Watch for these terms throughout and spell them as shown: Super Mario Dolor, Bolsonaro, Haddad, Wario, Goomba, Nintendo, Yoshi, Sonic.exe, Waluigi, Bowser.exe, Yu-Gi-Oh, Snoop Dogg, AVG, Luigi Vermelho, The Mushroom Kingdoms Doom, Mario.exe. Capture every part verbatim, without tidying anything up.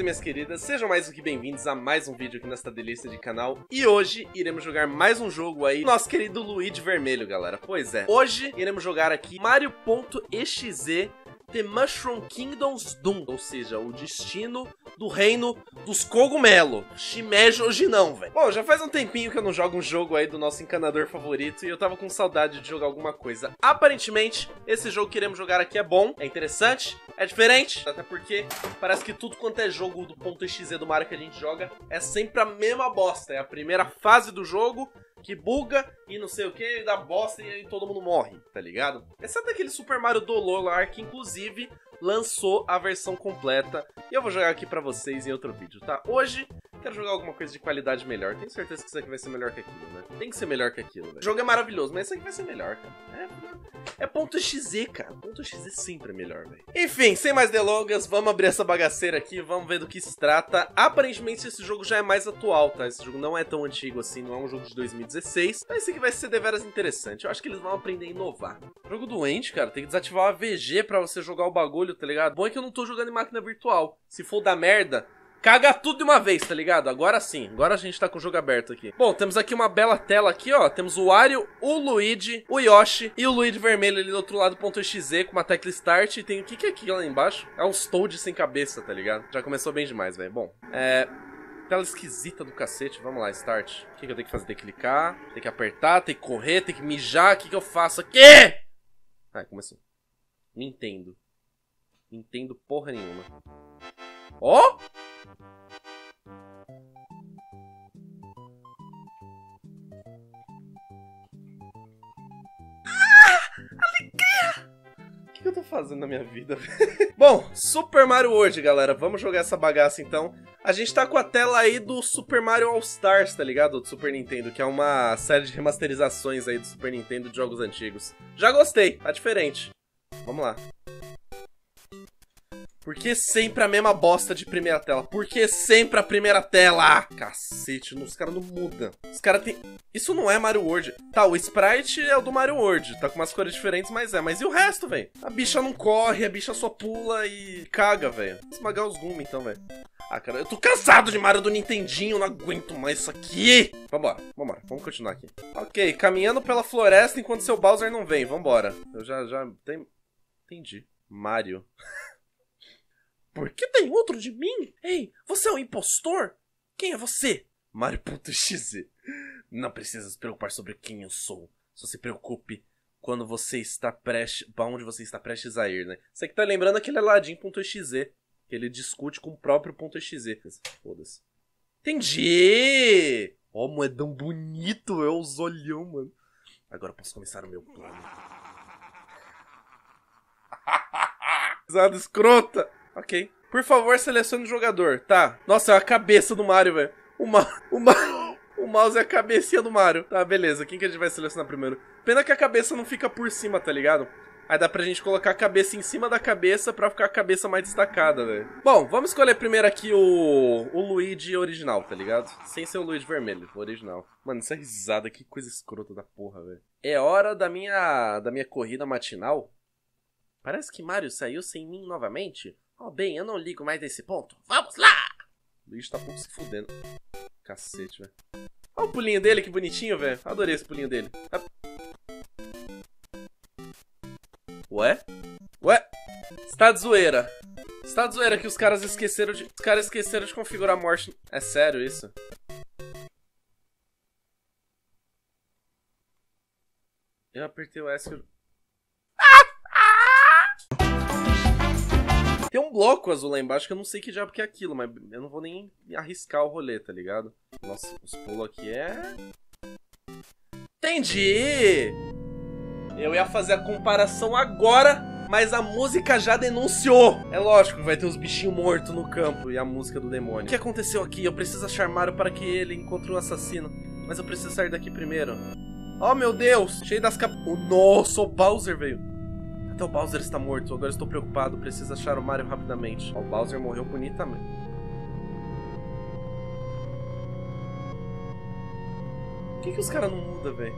Minhas queridas, sejam mais do que bem-vindos a mais um vídeo aqui nesta delícia de canal. E hoje iremos jogar mais um jogo aí, nosso querido Luigi Vermelho, galera. Pois é, hoje iremos jogar aqui Mario.exe The Mushroom Kingdoms Doom, ou seja, o destino do reino dos cogumelo. Shimeji hoje não, velho. Bom, já faz um tempinho que eu não jogo um jogo aí do nosso encanador favorito e eu tava com saudade de jogar alguma coisa. Aparentemente, esse jogo que iremos jogar aqui é bom, é interessante, é diferente, até porque parece que tudo quanto é jogo do .exe do Mario que a gente joga é sempre a mesma bosta. É a primeira fase do jogo que buga e não sei o que, e dá bosta e aí todo mundo morre, tá ligado? Exceto aquele Super Mario Dolor lá, que inclusive lançou a versão completa, e eu vou jogar aqui pra vocês em outro vídeo, tá? Hoje, quero jogar alguma coisa de qualidade melhor. Tenho certeza que isso aqui vai ser melhor que aquilo, né? Tem que ser melhor que aquilo, velho. O jogo é maravilhoso, mas isso aqui vai ser melhor, cara. É, é .exe, cara. .exe sempre é melhor, velho. Enfim, sem mais delongas, vamos abrir essa bagaceira aqui, vamos ver do que se trata. Aparentemente, esse jogo já é mais atual, tá? Esse jogo não é tão antigo assim, não é um jogo de dois mil e dezesseis. Mas isso aqui vai ser deveras interessante. Eu acho que eles vão aprender a inovar. Jogo doente, cara. Tem que desativar o A V G pra você jogar o bagulho, tá ligado? Bom é que eu não tô jogando em máquina virtual. Se for da merda... caga tudo de uma vez, tá ligado? Agora sim, agora a gente tá com o jogo aberto aqui. Bom, temos aqui uma bela tela aqui, ó. Temos o Wario, o Luigi, o Yoshi e o Luigi Vermelho ali do outro lado, .exe, com uma tecla Start. E tem o que que é aqui lá embaixo? É uns toads sem cabeça, tá ligado? Já começou bem demais, velho. Bom, é... tela esquisita do cacete. Vamos lá, Start. O que que eu tenho que fazer? Tem que clicar, tem que apertar, tem que correr, tem que mijar. O que que eu faço aqui? Ah, começou. Nintendo. Nintendo porra nenhuma. Ó! Oh! O que eu tô fazendo na minha vida? Bom, Super Mario World, galera. Vamos jogar essa bagaça, então. A gente tá com a tela aí do Super Mario All-Stars, tá ligado? Do Super Nintendo, que é uma série de remasterizações aí do Super Nintendo de jogos antigos. Já gostei, tá diferente. Vamos lá. Por que sempre a mesma bosta de primeira tela? Por que sempre a primeira tela? Cacete, os caras não mudam. Os caras tem... isso não é Mario World. Tá, o sprite é o do Mario World. Tá com umas cores diferentes, mas é. Mas e o resto, velho? A bicha não corre, a bicha só pula e caga, velho. Esmagar os gumes, então, velho. Ah, cara, eu tô cansado de Mario do Nintendinho. Não aguento mais isso aqui. Vambora, vambora. Vamos continuar aqui. Ok, caminhando pela floresta enquanto seu Bowser não vem. Vambora. Eu já, já... tem... entendi. Mario... por que tem outro de mim? Ei, você é um impostor? Quem é você? Mario.exe. Não precisa se preocupar sobre quem eu sou. Só se preocupe quando você está prestes... pra onde você está prestes a ir, né? Você que tá lembrando aquele Aladdin.exe, que ele discute com o próprio .exe. Foda-se. Entendi! Ó, moedão bonito, é os olhão, mano. Agora posso começar o meu plano. Pisada escrota! Ok. Por favor, selecione o jogador. Tá. Nossa, é a cabeça do Mario, velho. O, ma o, ma o mouse é a cabecinha do Mario. Tá, beleza. Quem que a gente vai selecionar primeiro? Pena que a cabeça não fica por cima, tá ligado? Aí dá pra gente colocar a cabeça em cima da cabeça pra ficar a cabeça mais destacada, velho. Bom, vamos escolher primeiro aqui o, o Luigi original, tá ligado? Sem ser o Luigi vermelho, o original. Mano, essa risada, que coisa escrota da porra, velho. É hora da minha, da minha corrida matinal? Parece que Mario saiu sem mim novamente. Oh, bem, eu não ligo mais desse ponto. Vamos lá! O bicho tá pouco se fudendo. Cacete, velho. Olha o pulinho dele, que bonitinho, velho. Adorei esse pulinho dele. Ué? Ué? Está de zoeira. Está de zoeira que os caras esqueceram de... os caras esqueceram de configurar a morte. É sério isso? Eu apertei o S que eu... tem um bloco azul lá embaixo que eu não sei que diabo que é aquilo, mas eu não vou nem arriscar o rolê, tá ligado? Nossa, os pulos aqui é... entendi! Eu ia fazer a comparação agora, mas a música já denunciou! É lógico que vai ter os bichinhos mortos no campo e a música do demônio. O que aconteceu aqui? Eu preciso achar Mario para que ele encontre um assassino, mas eu preciso sair daqui primeiro. Oh, meu Deus! Cheio das cap... Oh, nossa, o Bowser veio. Até o Bowser está morto. Agora estou preocupado. Preciso achar o Mario rapidamente. Oh, o Bowser morreu bonitamente. Por que que os caras não mudam, velho?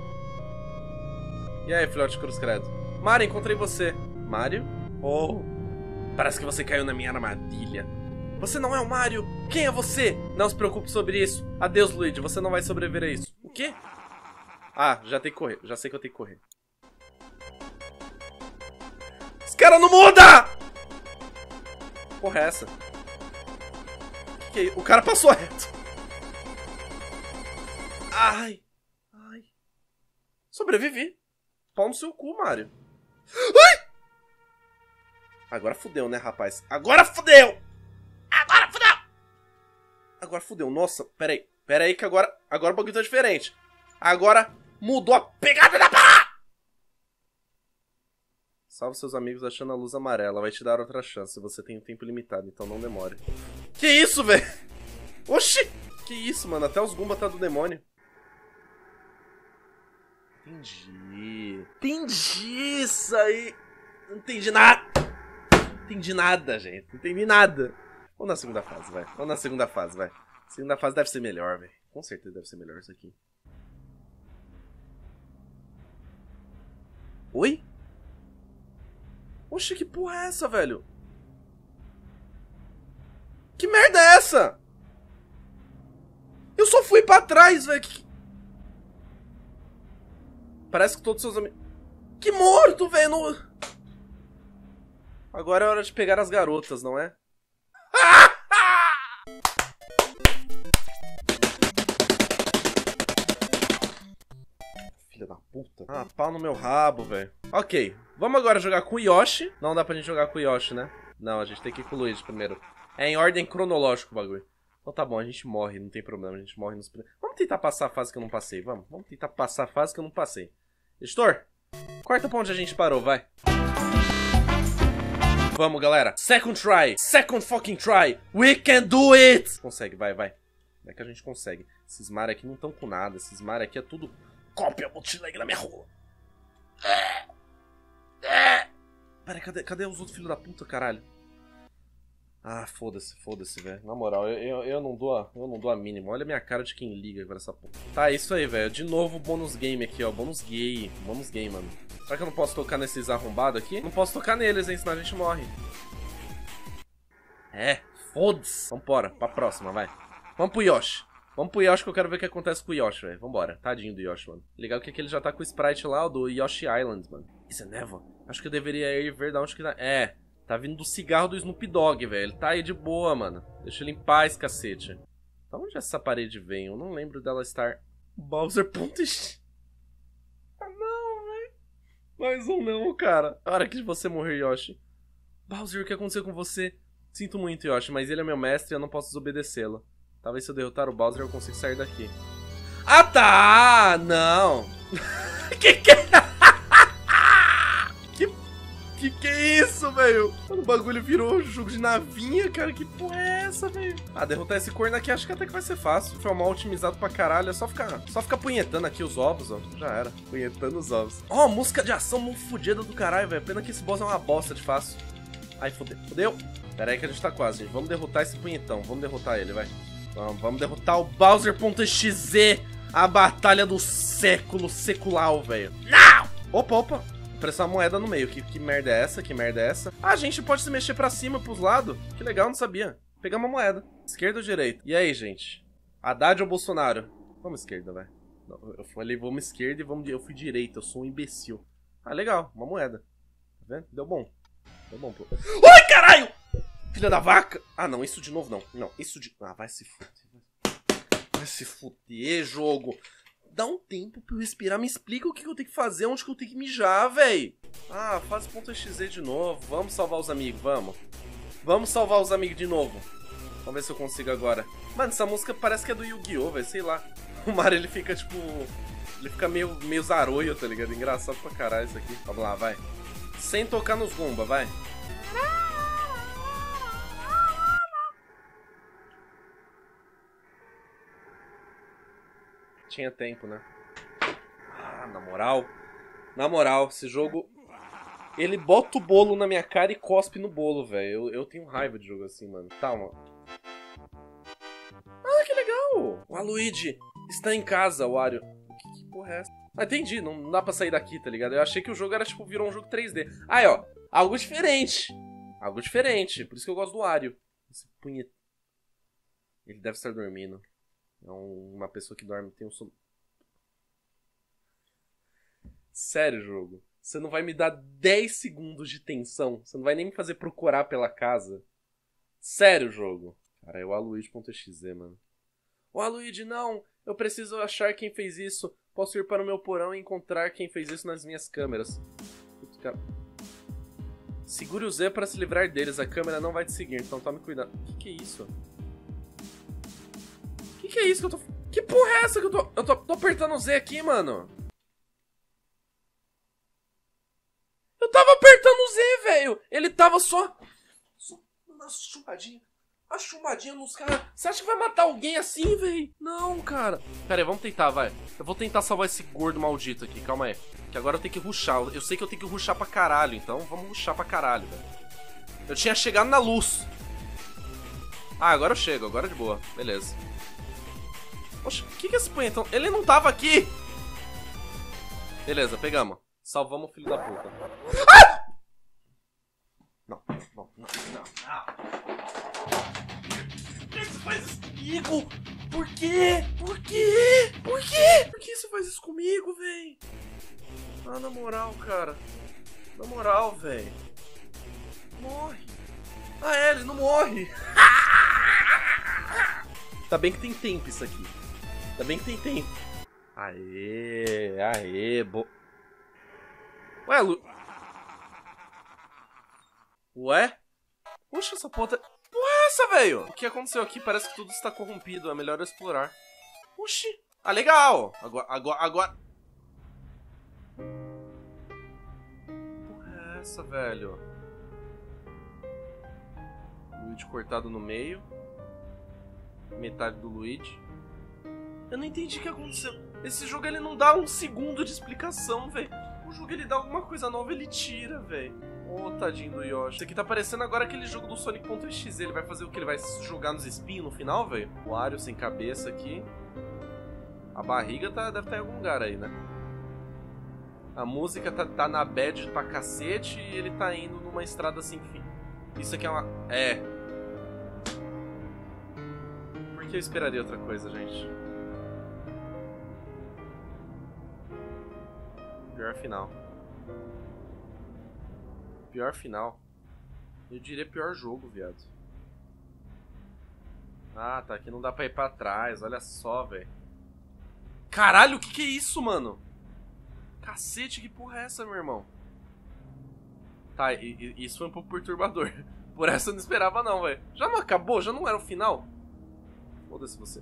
E aí, filhote cruz credo? Mario, encontrei você. Mario? Oh, parece que você caiu na minha armadilha. Você não é o Mario. Quem é você? Não se preocupe sobre isso. Adeus, Luigi. Você não vai sobreviver a isso. O quê? Ah, já tem que correr. Já sei que eu tenho que correr. Os caras não mudam! Porra, é essa? Que que é? O cara passou reto. Ai. Sobrevivi. Pau no seu cu, Mario. Ai! Agora fudeu, né, rapaz? Agora fudeu! Agora fudeu! Agora fudeu. Nossa, peraí. Peraí que agora... Agora o bagulho tá diferente. Agora mudou a pegada da parada! Salve seus amigos achando a luz amarela. Vai te dar outra chance. Você tem um tempo limitado, então não demore. Que isso, velho? Oxi! Que isso, mano? Até os Goomba tá do demônio. Entendi. Entendi isso aí. Não entendi nada. Não entendi nada, gente. Não entendi nada. Vamos na segunda fase, vai. Vamos na segunda fase, vai. Segunda fase deve ser melhor, velho. Com certeza deve ser melhor isso aqui. Oi? Oxe, que porra é essa, velho? Que merda é essa? Eu só fui pra trás, velho. Que... Parece que todos seus amigos... Que morto, velho! Não... Agora é hora de pegar as garotas, não é? Filha da puta. Ah, pau no meu rabo, velho. Ok, vamos agora jogar com o Yoshi. Não dá pra gente jogar com o Yoshi, né? Não, a gente tem que ir com o Luigi primeiro. É em ordem cronológica o bagulho. Então tá bom, a gente morre, não tem problema, a gente morre nos... Vamos tentar passar a fase que eu não passei, vamos. Vamos tentar passar a fase que eu não passei. Editor, corta pra onde a gente parou, vai. Vamos, galera. Second try. Second fucking try. We can do it. Consegue, vai, vai. Como é que a gente consegue? Esses Mario aqui não estão com nada. Esses Mario aqui é tudo cópia bootleg da minha rola. Pera, cadê, cadê os outros filhos da puta, caralho? Ah, foda-se, foda-se, velho. Na moral, eu, eu, eu, não dou a, eu não dou a mínima. Olha a minha cara de quem liga pra essa porra. Tá, isso aí, velho. De novo, bônus game aqui, ó. Bônus gay. Bônus game, mano. Será que eu não posso tocar nesses arrombados aqui? Não posso tocar neles, hein? Senão a gente morre. É, foda-se. Vambora, pra próxima, vai. Vamos pro Yoshi. Vamos pro Yoshi que eu quero ver o que acontece com o Yoshi, velho. Vambora. Tadinho do Yoshi, mano. Legal que aqui ele já tá com o sprite lá, ó, do Yoshi Island, mano. Isso é névoa? Acho que eu deveria ir ver da onde que tá. É. Tá vindo do cigarro do Snoop Dogg, velho. Ele tá aí de boa, mano. Deixa ele em paz, cacete. Da onde essa parede vem? Eu não lembro dela estar... Bowser.exe. Ah, não, velho. Mais um não, cara. A hora que você morrer, Yoshi. Bowser, o que aconteceu com você? Sinto muito, Yoshi, mas ele é meu mestre e eu não posso desobedecê-lo. Talvez se eu derrotar o Bowser eu consiga sair daqui. Ah, tá! Não! Que que é? Que que é isso, velho? O bagulho virou um jogo de navinha, cara. Que porra é essa, velho? Ah, derrotar esse corno aqui acho que até que vai ser fácil. Foi mal otimizado pra caralho. É só ficar, só ficar punhetando aqui os ovos, ó. Já era. Punhetando os ovos. Ó, oh, música de ação muito fodida do caralho, velho. Pena que esse boss é uma bosta de fácil. Ai, fodeu. Fodeu. Pera aí que a gente tá quase, gente. Vamos derrotar esse punhetão. Vamos derrotar ele, vai. Vamos, vamos derrotar o Bowser.exe. A batalha do século secular, velho. Não! Opa, opa. Pressar uma moeda no meio. Que, que merda é essa? Que merda é essa? Ah, a gente pode se mexer pra cima, pros lados. Que legal, não sabia. Pegar uma moeda. Esquerda ou direita? E aí, gente? Haddad ou Bolsonaro? Vamos esquerda, velho. Eu falei vamos esquerda e vamos... Eu fui direita, eu sou um imbecil. Ah, legal. Uma moeda. Tá vendo? Deu bom. Deu bom, pô. Ai, caralho! Filha da vaca! Ah, não. Isso de novo, não. Não, isso de... Ah, vai se fuder. Vai se fuder, jogo. Dá um tempo pra eu respirar, me explica o que eu tenho que fazer, onde que eu tenho que mijar, véi. Ah, faz .exe de novo, vamos salvar os amigos, vamos. Vamos salvar os amigos de novo. Vamos ver se eu consigo agora. Mano, essa música parece que é do Yu-Gi-Oh, velho, sei lá. O Mario, ele fica tipo... Ele fica meio, meio zaroio, tá ligado? Engraçado pra caralho isso aqui. Vamos lá, vai. Sem tocar nos Goomba, vai. Tinha tempo, né? Ah, na moral. Na moral, esse jogo... Ele bota o bolo na minha cara e cospe no bolo, velho. Eu, eu tenho raiva de jogo assim, mano. Tá, mano. Ah, que legal! O Luigi está em casa, o Wario. Que, que porra é essa? Ah, entendi. Não, não dá pra sair daqui, tá ligado? Eu achei que o jogo era, tipo, virou um jogo três D. Aí, ó. Algo diferente. Algo diferente. Por isso que eu gosto do Wario. Esse punhet... Ele deve estar dormindo. É um, uma pessoa que dorme tem um sono... Sério, jogo. Você não vai me dar dez segundos de tensão. Você não vai nem me fazer procurar pela casa. Sério, jogo. Cara, é o Waluigi ponto exe, mano. Waluigi, não. Eu preciso achar quem fez isso. Posso ir para o meu porão e encontrar quem fez isso nas minhas câmeras. Putz, cara. Segure o Z para se livrar deles. A câmera não vai te seguir, então tome cuidado. Que que é isso? Que que é isso que eu tô... Que porra é essa que eu tô... Eu tô, tô apertando o Z aqui, mano. Eu tava apertando o Z, velho. Ele tava só... Só uma chupadinha. Uma chupadinha nos caras. Você acha que vai matar alguém assim, velho? Não, cara. Pera aí, vamos tentar, vai. Eu vou tentar salvar esse gordo maldito aqui. Calma aí. Que agora eu tenho que rushar. Eu sei que eu tenho que rushar pra caralho, então vamos rushar pra caralho, velho. Eu tinha chegado na luz. Ah, agora eu chego. Agora é de boa. Beleza. Poxa, o que que é esse punhetão? Ele não tava aqui. Beleza, pegamos. Salvamos o filho da puta. Ah! Não, não, não, não, não. Por que você faz isso comigo? Por quê? Por quê? Por quê? Por que você faz isso comigo, véi? Ah, na moral, cara. Na moral, véi. Morre. Ah, é, ele não morre. Tá bem que tem tempo isso aqui. Tá bem que tem tempo. Aê, aê, bo... Ué, Lu... Ué? Puxa, essa porra... Porra é essa, velho? O que aconteceu aqui? Parece que tudo está corrompido. É melhor explorar. Oxi. Ah, legal. Agora, agora, agora... Porra é essa, velho? Luigi cortado no meio. Metade do Luigi. Eu não entendi o que aconteceu. Esse jogo, ele não dá um segundo de explicação, velho. O jogo, ele dá alguma coisa nova, ele tira, velho. Ô, oh, tadinho do Yoshi. Isso aqui tá parecendo agora aquele jogo do Sonic ponto exe. Ele vai fazer o que? Ele vai jogar nos espinhos no final, velho? O Wario sem cabeça aqui. A barriga tá, deve estar tá em algum lugar aí, né? A música tá, tá na bad pra cacete e ele tá indo numa estrada sem fim. Isso aqui é uma... É. Por que eu esperaria outra coisa, gente? Pior final. Pior final. Eu diria pior jogo, viado. Ah, tá. Aqui não dá pra ir pra trás. Olha só, velho. Caralho, o que que é isso, mano? Cacete, que porra é essa, meu irmão? Tá, e, e, isso foi um pouco perturbador. Por essa eu não esperava, não, velho. Já não acabou? Já não era o final? Foda-se você.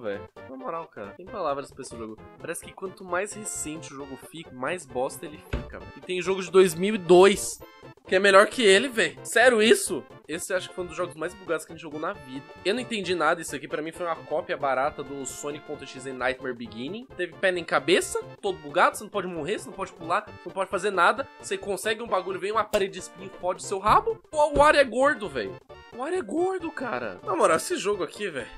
Véio. Na moral, cara, tem palavras pra esse jogo. Parece que quanto mais recente o jogo fica, mais bosta ele fica. E tem jogo de dois mil e dois que é melhor que ele, velho. Sério isso? Esse acho que foi um dos jogos mais bugados que a gente jogou na vida. Eu não entendi nada disso aqui. Pra mim foi uma cópia barata do Sonic ponto exe Nightmare Beginning. Teve pé nem cabeça, todo bugado. Você não pode morrer, você não pode pular, você não pode fazer nada. Você consegue um bagulho, vem uma parede de espinho, fode o seu rabo. O Wario é gordo, velho. O Wario é gordo, cara. Na moral, esse jogo aqui, velho.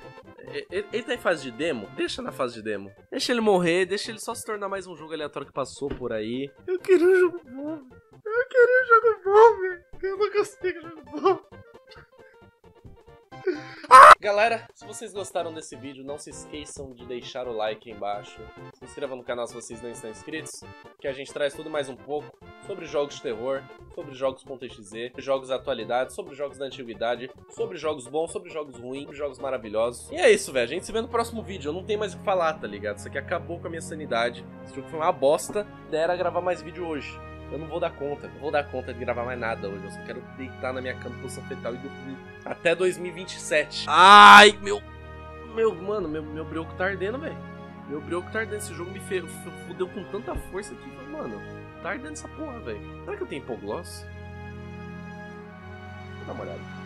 Ele, ele tá em fase de demo? Deixa na fase de demo. Deixa ele morrer, deixa ele só se tornar mais um jogo aleatório que passou por aí. Eu queria um jogo bom. Eu queria um jogo bom, velho. Eu não consigo jogo bom. Ah! Galera, se vocês gostaram desse vídeo, não se esqueçam de deixar o like aí embaixo. Se inscreva no canal se vocês não estão inscritos, que a gente traz tudo mais um pouco sobre jogos de terror, sobre jogos ponto exe, jogos da atualidade, sobre jogos da antiguidade, sobre jogos bons, sobre jogos ruins, sobre jogos maravilhosos. E é isso, velho. A gente se vê no próximo vídeo. Eu não tenho mais o que falar, tá ligado? Isso aqui acabou com a minha sanidade. Esse jogo foi uma bosta. Dera gravar mais vídeo hoje. Eu não vou dar conta, não vou dar conta de gravar mais nada hoje. Eu só quero deitar na minha cama, posição fetal e dormir até dois mil e vinte e sete. Ai, meu... Meu, mano, meu, meu brioco tá ardendo, velho. Meu brioco tá ardendo. Esse jogo me ferrou, fudeu com tanta força que, mano, tá ardendo essa porra, velho. Será que eu tenho hipoglose? dar uma olhada.